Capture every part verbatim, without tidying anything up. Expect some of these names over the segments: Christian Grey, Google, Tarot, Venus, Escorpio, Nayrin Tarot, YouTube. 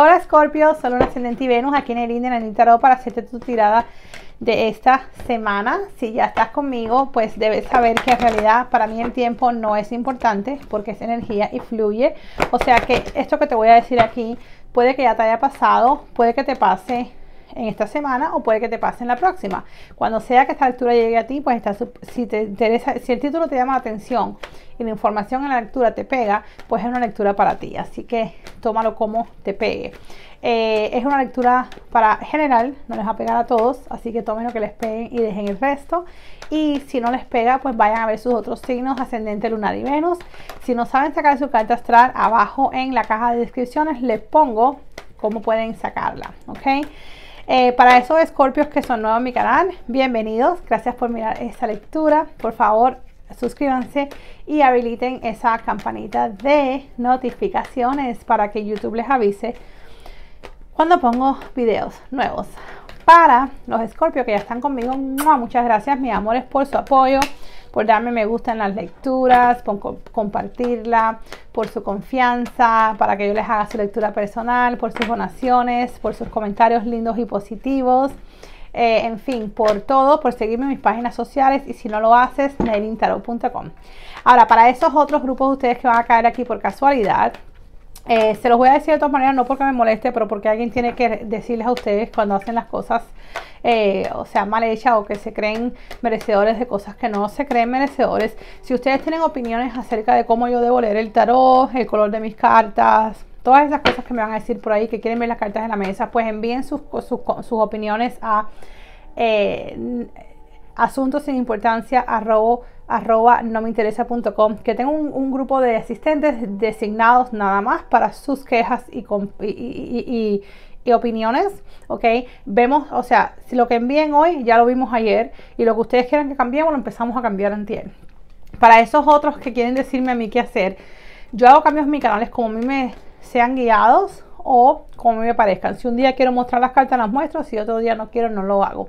Hola Scorpio, Sol, Luna, Ascendente y Venus, aquí en el Nayrin Tarot para hacerte tu tirada de esta semana. Si ya estás conmigo, pues debes saber que en realidad para mí el tiempo no es importante porque es energía y fluye. O sea que esto que te voy a decir aquí puede que ya te haya pasado, puede que te pase en esta semana o puede que te pase en la próxima. Cuando sea que esta lectura llegue a ti, pues está, si te interesa, si el título te llama la atención y la información en la lectura te pega, pues es una lectura para ti, así que tómalo como te pegue. Eh, es una lectura para general, no les va a pegar a todos, así que tomen lo que les peguen y dejen el resto. Y si no les pega, pues vayan a ver sus otros signos, ascendente, lunar y Venus. Si no saben sacar su carta astral, abajo en la caja de descripciones les pongo cómo pueden sacarla, ¿ok? Eh, para esos escorpios que son nuevos en mi canal, bienvenidos, gracias por mirar esta lectura, por favor suscríbanse y habiliten esa campanita de notificaciones para que YouTube les avise cuando pongo videos nuevos. Para los escorpios que ya están conmigo, muchas gracias mis amores por su apoyo, por darme me gusta en las lecturas, por co compartirla, por su confianza, para que yo les haga su lectura personal, por sus donaciones, por sus comentarios lindos y positivos, eh, en fin, por todo, por seguirme en mis páginas sociales y si no lo haces, nayrin tarot punto com. Ahora, para esos otros grupos de ustedes que van a caer aquí por casualidad, eh, se los voy a decir de todas maneras, no porque me moleste, pero porque alguien tiene que decirles a ustedes cuando hacen las cosas Eh, o sea, mal hecha o que se creen merecedores de cosas que no se creen merecedores. Si ustedes tienen opiniones acerca de cómo yo debo leer el tarot, el color de mis cartas, todas esas cosas que me van a decir por ahí, que quieren ver las cartas en la mesa, pues envíen sus, sus, sus opiniones a eh, asuntos sin importancia arroba, arroba no me interesa punto com, que tengo un, un grupo de asistentes designados nada más para sus quejas y, y, y, y Y opiniones, ok. Vemos, o sea, si lo que envíen hoy ya lo vimos ayer y lo que ustedes quieran que cambiemos lo empezamos a cambiar antier. Para esos otros que quieren decirme a mí qué hacer, yo hago cambios en mis canales como a mí me sean guiados o como a mí me parezcan. Si un día quiero mostrar las cartas las muestro, si otro día no quiero no lo hago.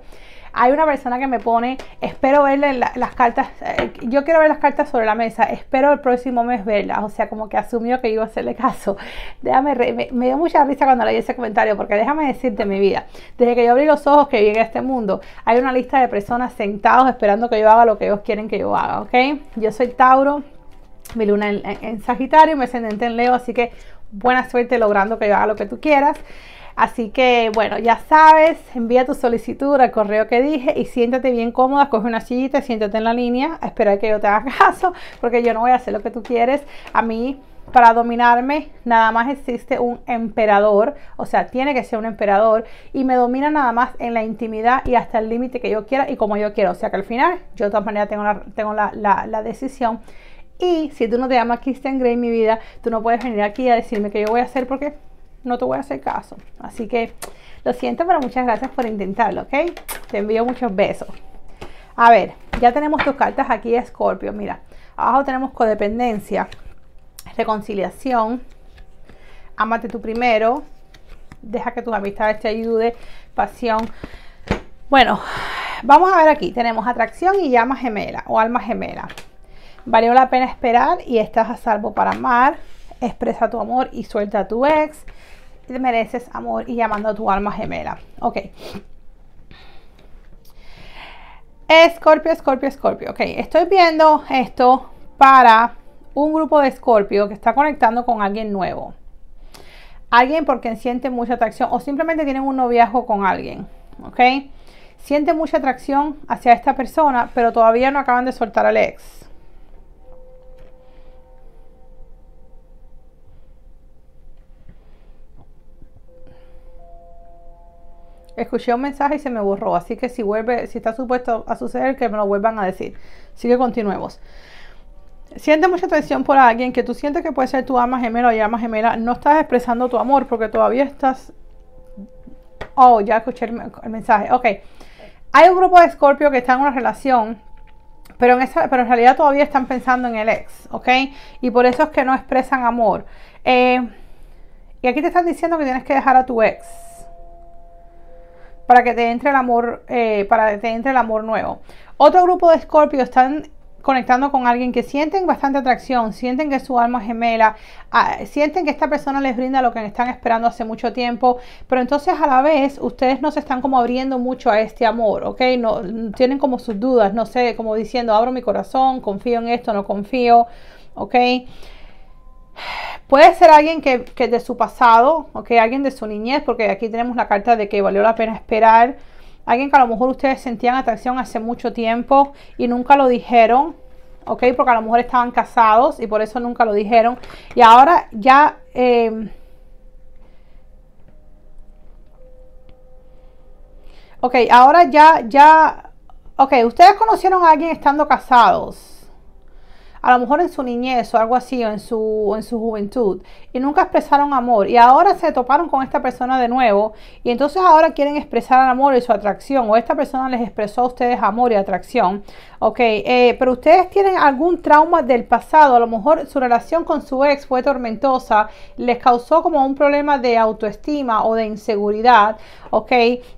Hay una persona que me pone, espero verle la, las cartas, eh, yo quiero ver las cartas sobre la mesa, espero el próximo mes verlas, o sea, como que asumió que iba a hacerle caso. Déjame, re, me, me dio mucha risa cuando leí ese comentario, porque déjame decirte mi vida, desde que yo abrí los ojos que llegué a este mundo, hay una lista de personas sentados esperando que yo haga lo que ellos quieren que yo haga, ¿ok? Yo soy Tauro, mi luna en, en, en Sagitario, mi ascendente en Leo, así que buena suerte logrando que yo haga lo que tú quieras. Así que, bueno, ya sabes, envía tu solicitud al correo que dije y siéntate bien cómoda, coge una sillita, siéntate en la línea a esperar que yo te haga caso, porque yo no voy a hacer lo que tú quieres. A mí, para dominarme, nada más existe un emperador, o sea, tiene que ser un emperador, y me domina nada más en la intimidad y hasta el límite que yo quiera y como yo quiera. O sea, que al final, yo de todas maneras tengo la, tengo la, la, la decisión. Y si tú no te llamas Christian Grey, mi vida, tú no puedes venir aquí a decirme que yo voy a hacer porque no te voy a hacer caso, así que lo siento, pero muchas gracias por intentarlo, ¿ok? Te envío muchos besos. A ver, ya tenemos tus cartas aquí, Escorpio. Mira, abajo tenemos codependencia, reconciliación, ámate tú primero, deja que tus amistades te ayuden, pasión. Bueno, vamos a ver aquí, tenemos atracción y llama gemela o alma gemela. Valió la pena esperar y estás a salvo para amar. Expresa tu amor y suelta a tu ex. Te mereces amor y llamando a tu alma gemela. Ok. Escorpio, Escorpio, Escorpio. Ok, estoy viendo esto para un grupo de Escorpio que está conectando con alguien nuevo. Alguien porque siente mucha atracción o simplemente tienen un noviazgo con alguien. Ok. Siente mucha atracción hacia esta persona, pero todavía no acaban de soltar al ex. Escuché un mensaje y se me borró, así que si vuelve, si está supuesto a suceder, que me lo vuelvan a decir. Así que continuemos. Siente mucha atracción por alguien que tú sientes que puede ser tu alma gemela o llama gemela. No estás expresando tu amor porque todavía estás... Oh, ya escuché el, el mensaje. Ok. Hay un grupo de Escorpio que está en una relación, pero en, esa, pero en realidad todavía están pensando en el ex, ¿ok? Y por eso es que no expresan amor. Eh, y aquí te están diciendo que tienes que dejar a tu ex para que te entre el amor, eh, para que te entre el amor nuevo. Otro grupo de Escorpio están conectando con alguien que sienten bastante atracción, sienten que su alma gemela, ah, sienten que esta persona les brinda lo que están esperando hace mucho tiempo, pero entonces a la vez ustedes no se están como abriendo mucho a este amor, ¿ok? No, tienen como sus dudas, no sé, como diciendo, abro mi corazón, confío en esto, no confío, ¿ok? Puede ser alguien que, que de su pasado, ¿ok? Alguien de su niñez, porque aquí tenemos la carta de que valió la pena esperar. Alguien que a lo mejor ustedes sentían atracción hace mucho tiempo y nunca lo dijeron, ¿ok? Porque a lo mejor estaban casados y por eso nunca lo dijeron. Y ahora ya... Eh, ok, ahora ya, ya... Ok, ustedes conocieron a alguien estando casados. A lo mejor en su niñez o algo así, o en su, o en su juventud, y nunca expresaron amor, y ahora se toparon con esta persona de nuevo, y entonces ahora quieren expresar el amor y su atracción, o esta persona les expresó a ustedes amor y atracción, ok, eh, pero ustedes tienen algún trauma del pasado, a lo mejor su relación con su ex fue tormentosa, les causó como un problema de autoestima o de inseguridad, ok,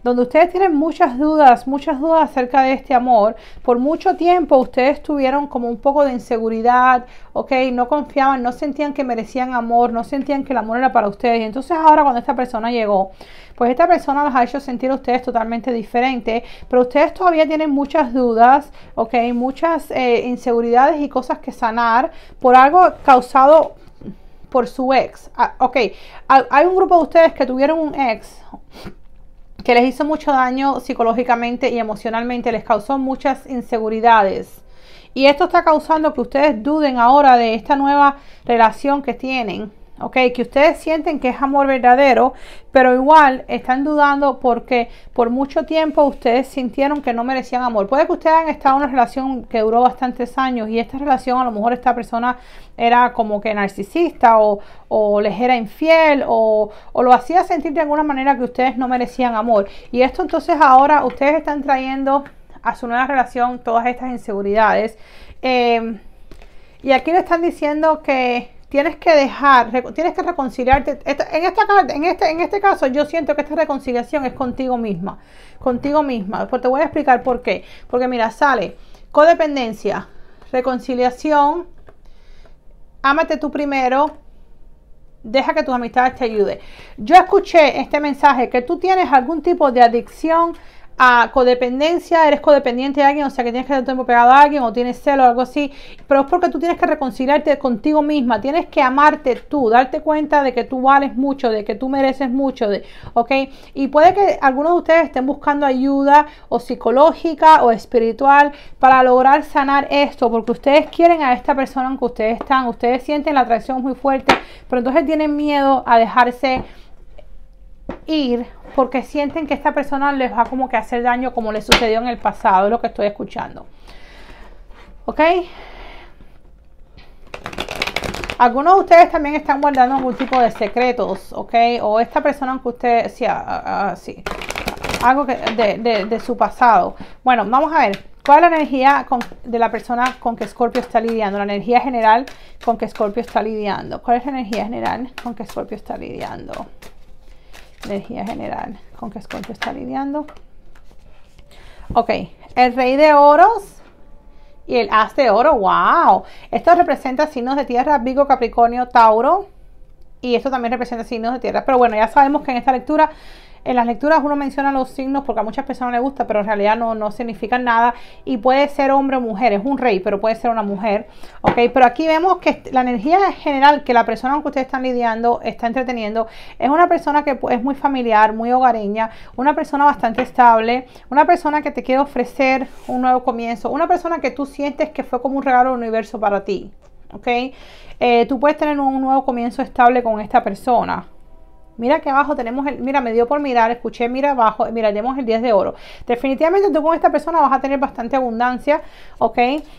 donde ustedes tienen muchas dudas, muchas dudas acerca de este amor. Por mucho tiempo ustedes tuvieron como un poco de inseguridad, ok, no confiaban, no sentían que merecían amor, no sentían que el amor era para ustedes, y entonces ahora cuando esta persona llegó, pues esta persona los ha hecho sentir a ustedes totalmente diferente, pero ustedes todavía tienen muchas dudas, ok, muchas eh, inseguridades y cosas que sanar por algo causado por su ex, ah, ok, hay un grupo de ustedes que tuvieron un ex que les hizo mucho daño psicológicamente y emocionalmente, les causó muchas inseguridades. Y esto está causando que ustedes duden ahora de esta nueva relación que tienen, ¿ok? Que ustedes sienten que es amor verdadero, pero igual están dudando porque por mucho tiempo ustedes sintieron que no merecían amor. Puede que ustedes hayan estado en una relación que duró bastantes años y esta relación a lo mejor esta persona era como que narcisista o, o les era infiel o, o lo hacía sentir de alguna manera que ustedes no merecían amor. Y esto entonces ahora ustedes están trayendo a su nueva relación todas estas inseguridades, eh, y aquí le están diciendo que tienes que dejar, tienes que reconciliarte. En esta carta, en este, en este caso, yo siento que esta reconciliación es contigo misma, contigo misma, porque te voy a explicar por qué. Porque mira, sale codependencia, reconciliación, ámate tú primero, deja que tus amistades te ayuden. Yo escuché este mensaje que tú tienes algún tipo de adicción a codependencia, eres codependiente de alguien, o sea que tienes que estar tiempo pegado a alguien o tienes celo o algo así, pero es porque tú tienes que reconciliarte contigo misma, tienes que amarte tú, darte cuenta de que tú vales mucho, de que tú mereces mucho, de, ok, y puede que algunos de ustedes estén buscando ayuda o psicológica o espiritual para lograr sanar esto, porque ustedes quieren a esta persona en que ustedes están, ustedes sienten la atracción muy fuerte, pero entonces tienen miedo a dejarse ir porque sienten que esta persona les va como que a hacer daño como les sucedió en el pasado, es lo que estoy escuchando, ok. Algunos de ustedes también están guardando algún tipo de secretos, ok, o esta persona que ustedes, sí, uh, uh, sí, algo que, de, de, de su pasado. Bueno, vamos a ver cuál es la energía con, de la persona con que Escorpio está lidiando, la energía general con que Escorpio está lidiando, cuál es la energía general con que Escorpio está lidiando. Energía general con que Escorpio está lidiando. Ok, el rey de oros y el as de oro. Wow, esto representa signos de tierra, Virgo, Capricornio, Tauro, y esto también representa signos de tierra, pero bueno, ya sabemos que en esta lectura, en las lecturas uno menciona los signos porque a muchas personas les gusta, pero en realidad no, no significan nada, y puede ser hombre o mujer, es un rey, pero puede ser una mujer, ok, pero aquí vemos que la energía general que la persona con que ustedes están lidiando, está entreteniendo, es una persona que es muy familiar, muy hogareña, una persona bastante estable, una persona que te quiere ofrecer un nuevo comienzo, una persona que tú sientes que fue como un regalo del universo para ti, ok, eh, tú puedes tener un nuevo comienzo estable con esta persona. Mira que abajo tenemos el, mira, me dio por mirar, escuché, mira abajo, mira, tenemos el diez de oro. Definitivamente tú con esta persona vas a tener bastante abundancia, ok,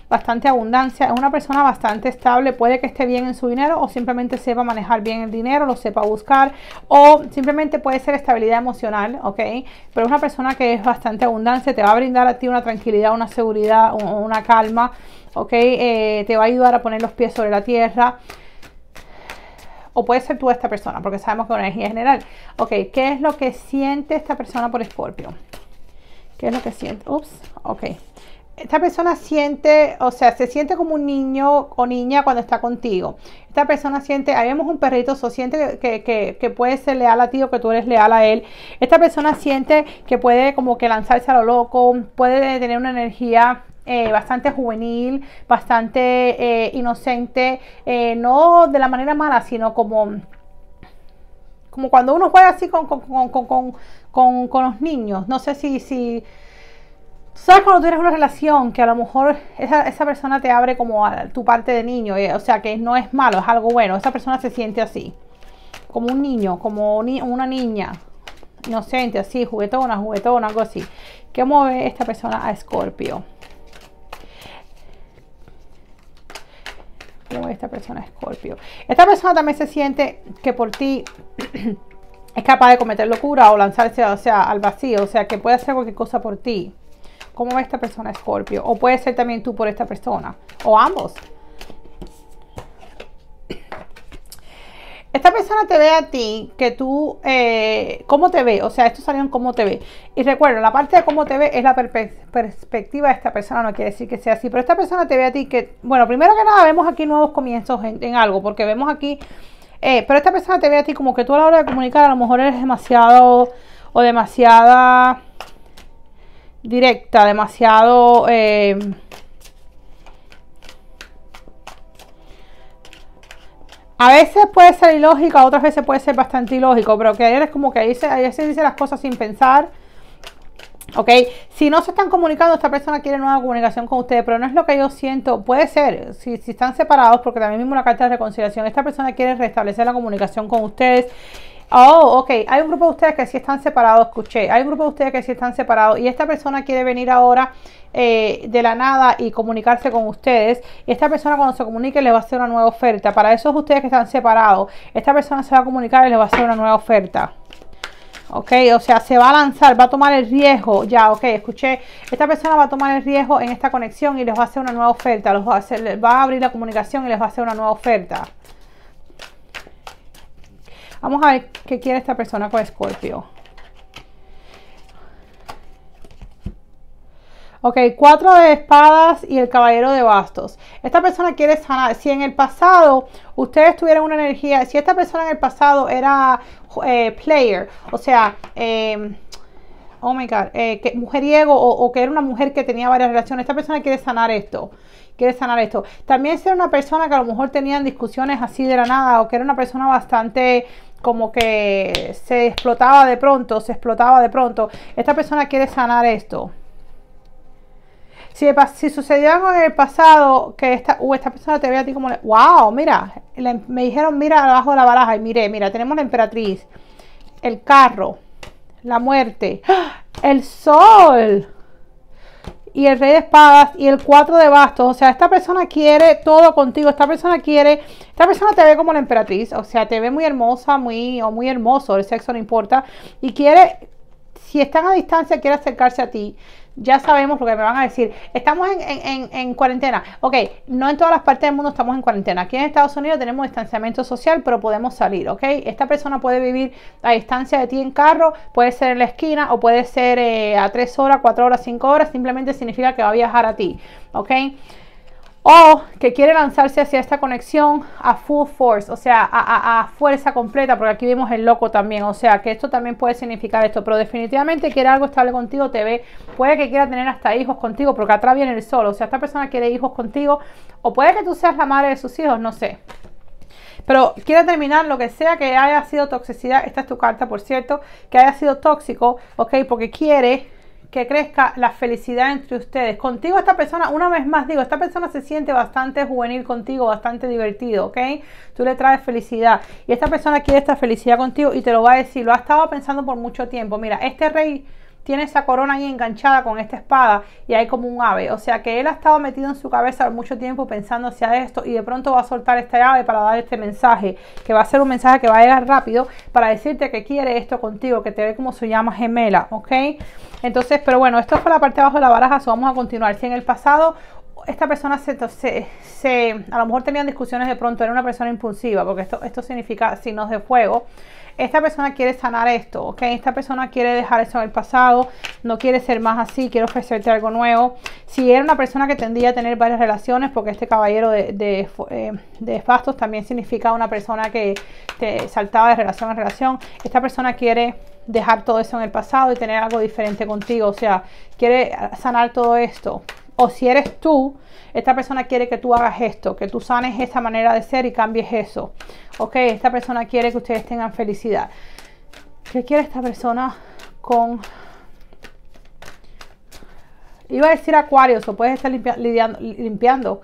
bastante abundancia. Es una persona bastante estable, puede que esté bien en su dinero o simplemente sepa manejar bien el dinero, lo sepa buscar, o simplemente puede ser estabilidad emocional, ok, pero es una persona que es bastante abundancia, te va a brindar a ti una tranquilidad, una seguridad, una calma, ok, eh, te va a ayudar a poner los pies sobre la tierra. O puede ser tú esta persona, porque sabemos que es una energía general. Ok, ¿qué es lo que siente esta persona por Escorpio? ¿Qué es lo que siente? Ups, ok. Esta persona siente, o sea, se siente como un niño o niña cuando está contigo. Esta persona siente, ahí vemos un perrito, so siente que, que, que puede ser leal a ti o que tú eres leal a él. Esta persona siente que puede como que lanzarse a lo loco, puede tener una energía eh, bastante juvenil, bastante eh, inocente, eh, no de la manera mala, sino como... como cuando uno juega así con, con, con, con, con, con los niños. No sé si... si ¿sabes cuando tú tienes una relación que a lo mejor esa, esa persona te abre como a tu parte de niño? Eh, o sea, que no es malo, es algo bueno. Esa persona se siente así, como un niño, como ni, una niña, inocente, así, juguetona, juguetona, algo así. ¿Qué mueve esta persona a Escorpio? ¿Qué mueve esta persona a Escorpio? Esta persona también se siente que por ti... es capaz de cometer locura o lanzarse, o sea, al vacío. O sea, que puede hacer cualquier cosa por ti. ¿Cómo ve esta persona a Escorpio? O puede ser también tú por esta persona. O ambos. Esta persona te ve a ti, que tú, eh, cómo te ve. O sea, esto salió en cómo te ve. Y recuerda, la parte de cómo te ve es la perspectiva de esta persona. No quiere decir que sea así. Pero esta persona te ve a ti que, bueno, primero que nada vemos aquí nuevos comienzos en, en algo. Porque vemos aquí... Eh, pero esta persona te ve a ti como que tú a la hora de comunicar a lo mejor eres demasiado o demasiada directa, demasiado eh, a veces puede ser ilógica, otras veces puede ser bastante ilógico, pero que eres como que a veces dice las cosas sin pensar. Ok, si no se están comunicando, esta persona quiere nueva comunicación con ustedes, pero no es lo que yo siento. Puede ser, si, si están separados, porque también vimos una carta de reconciliación, esta persona quiere restablecer la comunicación con ustedes. Oh, ok, hay un grupo de ustedes que sí están separados, escuché, hay un grupo de ustedes que sí están separados y esta persona quiere venir ahora eh, de la nada y comunicarse con ustedes. Y esta persona cuando se comunique les va a hacer una nueva oferta. Para esos ustedes que están separados, esta persona se va a comunicar y les va a hacer una nueva oferta. Ok, o sea, se va a lanzar, va a tomar el riesgo. Ya, ok, escuché. Esta persona va a tomar el riesgo en esta conexión y les va a hacer una nueva oferta. Los va a hacer, les va a abrir la comunicación y les va a hacer una nueva oferta. Vamos a ver qué quiere esta persona con Escorpio. Ok, cuatro de espadas y el caballero de bastos. Esta persona quiere sanar. Si en el pasado ustedes tuvieron una energía, si esta persona en el pasado era eh, player, o sea, eh, oh my God, eh, que, mujeriego o, o que era una mujer que tenía varias relaciones, esta persona quiere sanar esto. Quiere sanar esto. También ser una persona que a lo mejor tenían discusiones así de la nada o que era una persona bastante... como que se explotaba de pronto, se explotaba de pronto. Esta persona quiere sanar esto. Si, si sucedió algo en el pasado, que esta, uh, esta persona te ve a ti como... Le, ¡wow! Mira, le, me dijeron, mira, abajo de la baraja. Y miré, mira, tenemos la emperatriz, el carro, la muerte, el sol... y el rey de espadas y el cuatro de bastos. O sea, esta persona quiere todo contigo. Esta persona quiere, esta persona te ve como la emperatriz. O sea, te ve muy hermosa, muy o muy hermoso, el sexo no importa. Y quiere, si están a distancia, quiere acercarse a ti. Ya sabemos lo que me van a decir. Estamos en, en, en, en cuarentena. Ok, no en todas las partes del mundo estamos en cuarentena. Aquí en Estados Unidos tenemos distanciamiento social, pero podemos salir, ok. Esta persona puede vivir a distancia de ti en carro, puede ser en la esquina o puede ser eh, a tres horas, cuatro horas, cinco horas. Simplemente significa que va a viajar a ti, ok. O que quiere lanzarse hacia esta conexión a full force, o sea, a, a, a fuerza completa, porque aquí vimos el loco también, o sea, que esto también puede significar esto, pero definitivamente quiere algo estable contigo, te ve, puede que quiera tener hasta hijos contigo, porque atrás viene el sol, o sea, esta persona quiere hijos contigo, o puede que tú seas la madre de sus hijos, no sé. Pero quiere terminar lo que sea que haya sido toxicidad, esta es tu carta, por cierto, que haya sido tóxico, ok, porque quiere... que crezca la felicidad entre ustedes. Contigo esta persona, una vez más digo, esta persona se siente bastante juvenil contigo, bastante divertido, ¿ok? Tú le traes felicidad. Y esta persona quiere esta felicidad contigo y te lo va a decir. Lo ha estado pensando por mucho tiempo. Mira, este rey tiene esa corona ahí enganchada con esta espada y hay como un ave. O sea que él ha estado metido en su cabeza por mucho tiempo pensando hacia esto y de pronto va a soltar esta ave para dar este mensaje, que va a ser un mensaje que va a llegar rápido para decirte que quiere esto contigo, que te ve como su llama gemela, ¿ok? Entonces, pero bueno, esto fue la parte de abajo de la baraja, so vamos a continuar. Si en el pasado esta persona se, se, se a lo mejor tenían discusiones de pronto, era una persona impulsiva, porque esto, esto significa signos de fuego. Esta persona quiere sanar esto, ¿ok? Esta persona quiere dejar eso en el pasado, no quiere ser más así, quiere ofrecerte algo nuevo. Si era una persona que tendía a tener varias relaciones, porque este caballero de, de, de, de bastos también significa una persona que te saltaba de relación en relación, esta persona quiere dejar todo eso en el pasado y tener algo diferente contigo, o sea, quiere sanar todo esto. O si eres tú, esta persona quiere que tú hagas esto, que tú sanes esa manera de ser y cambies eso. Ok, esta persona quiere que ustedes tengan felicidad. ¿Qué quiere esta persona con...? Iba a decir acuario, o puedes estar limpia, lidiando, limpiando.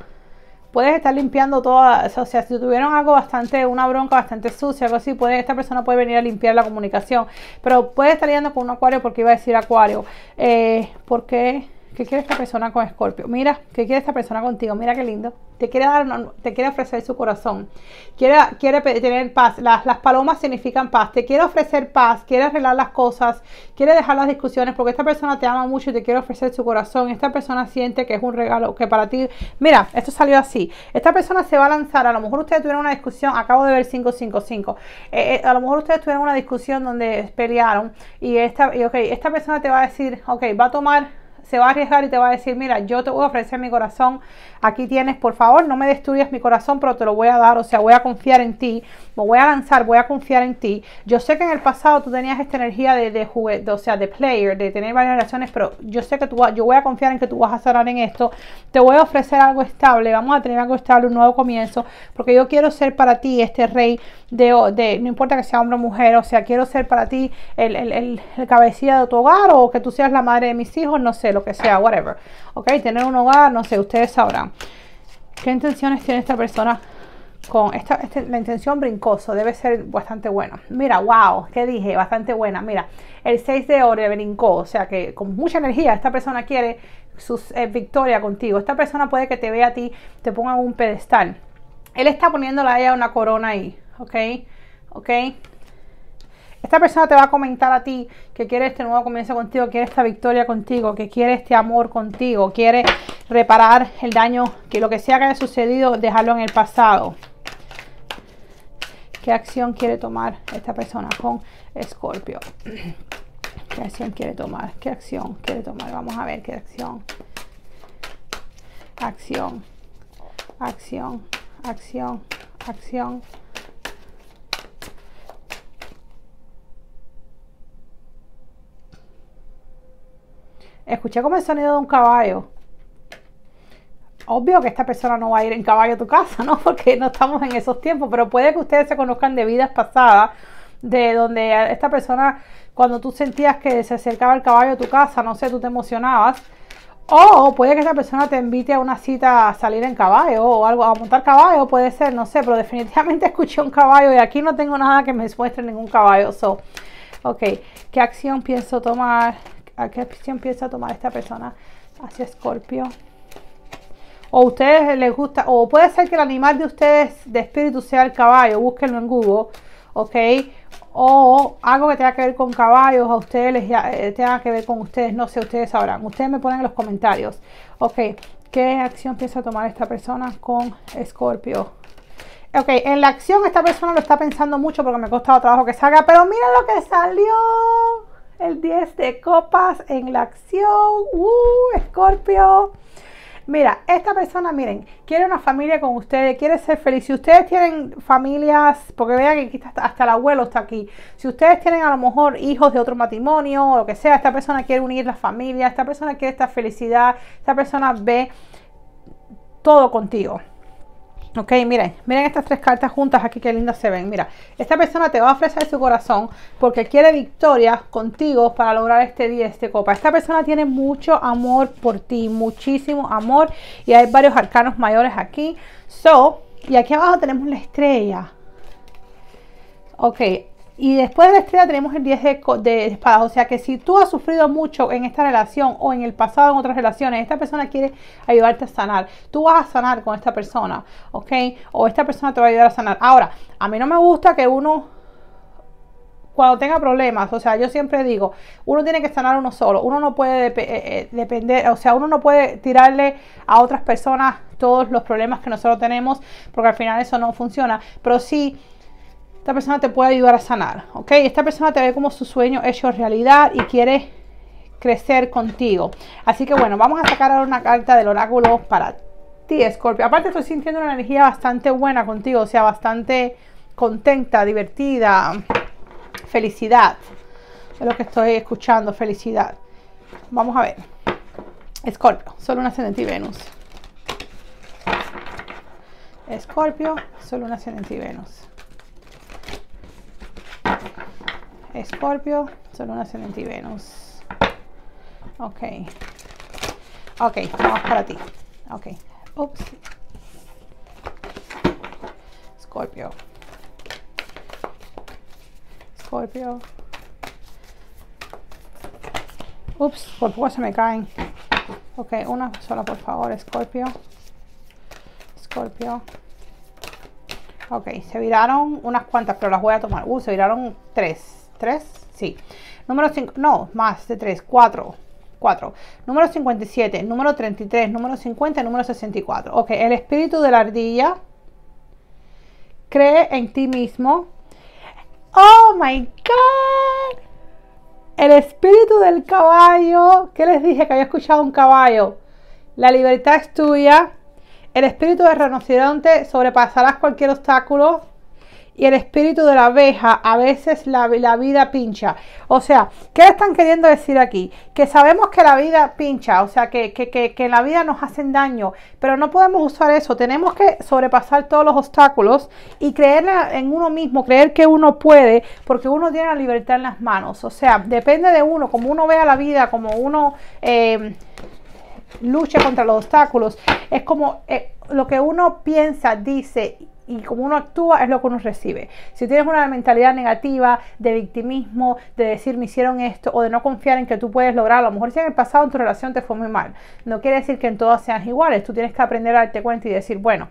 Puedes estar limpiando toda... O sea, si tuvieron algo bastante... Una bronca bastante sucia, algo así, puede, esta persona puede venir a limpiar la comunicación. Pero puede estar lidiando con un acuario porque iba a decir acuario. Eh, ¿Por qué...? ¿Qué quiere esta persona con Escorpio? Mira, ¿qué quiere esta persona contigo? Mira qué lindo. Te quiere dar, te quiere ofrecer su corazón. Quiere, quiere tener paz. Las, las palomas significan paz. Te quiere ofrecer paz. Quiere arreglar las cosas. Quiere dejar las discusiones porque esta persona te ama mucho y te quiere ofrecer su corazón. Esta persona siente que es un regalo que para ti... Mira, esto salió así. Esta persona se va a lanzar. A lo mejor ustedes tuvieron una discusión. Acabo de ver cinco cinco cinco. Eh, eh, a lo mejor ustedes tuvieron una discusión donde pelearon. Y esta, y okay, esta persona te va a decir, ok, va a tomar... Se va a arriesgar y te va a decir, mira, yo te voy a ofrecer mi corazón, aquí tienes, por favor, no me destruyas mi corazón, pero te lo voy a dar, o sea, voy a confiar en ti, me voy a lanzar, voy a confiar en ti. Yo sé que en el pasado tú tenías esta energía de, de juguete, o sea, de player, de tener varias relaciones, pero yo sé que tú, yo voy a confiar en que tú vas a sanar en esto, te voy a ofrecer algo estable, vamos a tener algo estable, un nuevo comienzo, porque yo quiero ser para ti este rey de, de no importa que sea hombre o mujer, o sea, quiero ser para ti el, el, el, el cabecilla de tu hogar, o que tú seas la madre de mis hijos, no sé, lo que sea, whatever, ok, tener un hogar, no sé, ustedes sabrán. ¿Qué intenciones tiene esta persona con esta, este, la intención brincoso debe ser bastante buena? Mira, wow, ¿qué dije? Bastante buena, mira, el seis de oro brincó, o sea que con mucha energía esta persona quiere sus, eh, victoria contigo. Esta persona puede que te vea a ti, te ponga en un pedestal, él está poniéndole a ella una corona ahí, ok, ok. Esta persona te va a comentar a ti que quiere este nuevo comienzo contigo, quiere esta victoria contigo, que quiere este amor contigo, quiere reparar el daño, que lo que sea que haya sucedido, dejarlo en el pasado. ¿Qué acción quiere tomar esta persona con Escorpio? ¿Qué acción quiere tomar? ¿Qué acción quiere tomar? Vamos a ver qué acción. Acción, acción, acción, acción. Escuché como el sonido de un caballo. Obvio que esta persona no va a ir en caballo a tu casa, ¿no? Porque no estamos en esos tiempos, pero puede que ustedes se conozcan de vidas pasadas, de donde esta persona, cuando tú sentías que se acercaba el caballo a tu casa, no sé, tú te emocionabas. O puede que esta persona te invite a una cita a salir en caballo o algo, a montar caballo, puede ser, no sé, pero definitivamente escuché un caballo y aquí no tengo nada que me muestre ningún caballo. So, ok, ¿qué acción pienso tomar? ¿A qué acción piensa tomar esta persona hacia Escorpio? O a ustedes les gusta, o puede ser que el animal de ustedes de espíritu sea el caballo, búsquenlo en Google, ok, o algo que tenga que ver con caballos, a ustedes les eh, tenga que ver con ustedes, no sé, ustedes sabrán, ustedes me ponen en los comentarios, ok, ¿qué acción piensa tomar esta persona con Escorpio? Ok, en la acción esta persona lo está pensando mucho porque me ha costado trabajo que salga, pero mira lo que salió. El diez de copas en la acción. ¡Uh, Escorpio! Mira, esta persona, miren, quiere una familia con ustedes, quiere ser feliz. Si ustedes tienen familias, porque vean que aquí está, hasta el abuelo está aquí. Si ustedes tienen a lo mejor hijos de otro matrimonio o lo que sea, esta persona quiere unir la familia, esta persona quiere esta felicidad, esta persona ve todo contigo. Ok, miren, miren estas tres cartas juntas aquí, qué lindas se ven. Mira, esta persona te va a ofrecer su corazón porque quiere victoria contigo para lograr este diez de copa. Esta persona tiene mucho amor por ti, muchísimo amor. Y hay varios arcanos mayores aquí. So, y aquí abajo tenemos la estrella. Ok, y después de la estrella tenemos el diez de espadas. O sea que si tú has sufrido mucho en esta relación o en el pasado en otras relaciones, esta persona quiere ayudarte a sanar. Tú vas a sanar con esta persona, ¿ok? O esta persona te va a ayudar a sanar. Ahora, a mí no me gusta que uno, cuando tenga problemas, o sea, yo siempre digo, uno tiene que sanar uno solo. Uno no puede dep- eh, depender, o sea, uno no puede tirarle a otras personas todos los problemas que nosotros tenemos, porque al final eso no funciona. Pero sí... Esta persona te puede ayudar a sanar, ¿ok? Esta persona te ve como su sueño hecho realidad y quiere crecer contigo. Así que bueno, vamos a sacar ahora una carta del oráculo para ti, Escorpio. Aparte estoy sintiendo una energía bastante buena contigo, o sea, bastante contenta, divertida, felicidad. Es lo que estoy escuchando, felicidad. Vamos a ver. Escorpio, Sol, Luna, Ascendente y Venus. Escorpio, Sol, Luna, Ascendente y Venus. Escorpio, Sol, Luna, Ascendente y Venus. Ok. Ok, vamos para ti. Ok. Ups. Escorpio. Escorpio. Ups, por poco se me caen. Ok, una sola por favor, Escorpio. Escorpio. Ok, se viraron unas cuantas, pero las voy a tomar. Uh, se viraron tres. ¿Tres? Sí. Número cinco, no, más de tres, cuatro. cuatro. Número cincuenta y siete, número treinta y tres, número cincuenta, número sesenta y cuatro. Ok, el espíritu de la ardilla. Cree en ti mismo. Oh my God. El espíritu del caballo, que les dije que había escuchado un caballo. La libertad es tuya. El espíritu del rinoceronte, sobrepasarás cualquier obstáculo. Y el espíritu de la abeja, a veces la, la vida pincha. O sea, ¿qué están queriendo decir aquí? Que sabemos que la vida pincha, o sea, que, que, que, que en la vida nos hacen daño. Pero no podemos usar eso. Tenemos que sobrepasar todos los obstáculos y creer en uno mismo, creer que uno puede, porque uno tiene la libertad en las manos. O sea, depende de uno, como uno vea la vida, como uno eh, lucha contra los obstáculos. Es como eh, lo que uno piensa, dice y como uno actúa es lo que uno recibe. Si tienes una mentalidad negativa, de victimismo, de decir me hicieron esto, o de no confiar en que tú puedes lograrlo, a lo mejor si en el pasado en tu relación te fue muy mal, no quiere decir que en todas seas iguales. Tú tienes que aprender a darte cuenta y decir, bueno,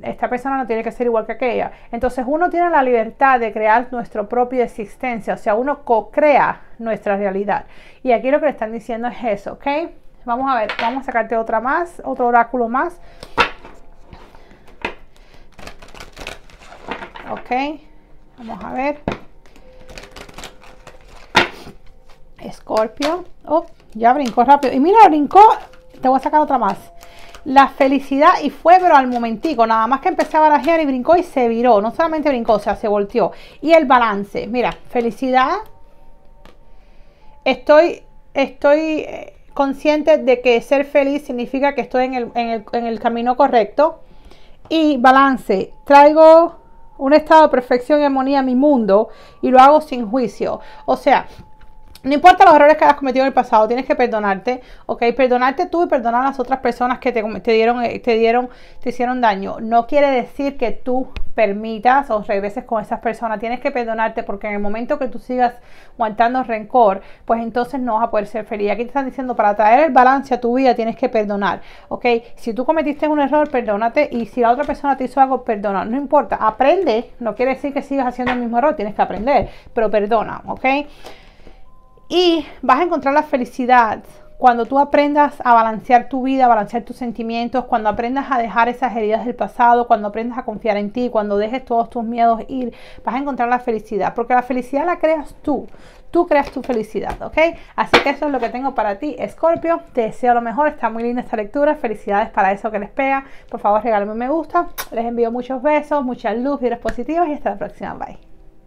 esta persona no tiene que ser igual que aquella. Entonces uno tiene la libertad de crear nuestra propia existencia, o sea, uno co-crea nuestra realidad. Y aquí lo que le están diciendo es eso, ¿ok? Vamos a ver, vamos a sacarte otra más, otro oráculo más. Ok, vamos a ver. Escorpio. Oh, ya brincó rápido. Y mira, brincó. Te voy a sacar otra más. La felicidad y fue, pero al momentico. Nada más que empecé a barajear y brincó y se viró. No solamente brincó, o sea, se volteó. Y el balance. Mira, felicidad. Estoy, estoy consciente de que ser feliz significa que estoy en el, en el, en el camino correcto. Y balance. Traigo un estado de perfección y armonía a mi mundo y lo hago sin juicio. O sea, no importa los errores que hayas cometido en el pasado, tienes que perdonarte, ¿ok? Perdonarte tú y perdonar a las otras personas que te, te dieron, te dieron, te hicieron daño. No quiere decir que tú permitas o regreses con esas personas. Tienes que perdonarte porque en el momento que tú sigas aguantando rencor, pues entonces no vas a poder ser feliz. Aquí te están diciendo, para traer el balance a tu vida tienes que perdonar, ¿ok? Si tú cometiste un error, perdónate, y si la otra persona te hizo algo, perdona. No importa, aprende. No quiere decir que sigas haciendo el mismo error, tienes que aprender, pero perdona, ¿ok? Y vas a encontrar la felicidad cuando tú aprendas a balancear tu vida, a balancear tus sentimientos, cuando aprendas a dejar esas heridas del pasado, cuando aprendas a confiar en ti, cuando dejes todos tus miedos ir, vas a encontrar la felicidad, porque la felicidad la creas tú, tú creas tu felicidad, ¿ok? Así que eso es lo que tengo para ti, Escorpio. Te deseo lo mejor, está muy linda esta lectura, felicidades para eso que les pega. Por favor, regálenme un me gusta, les envío muchos besos, mucha luz, vibras positivas y hasta la próxima, bye.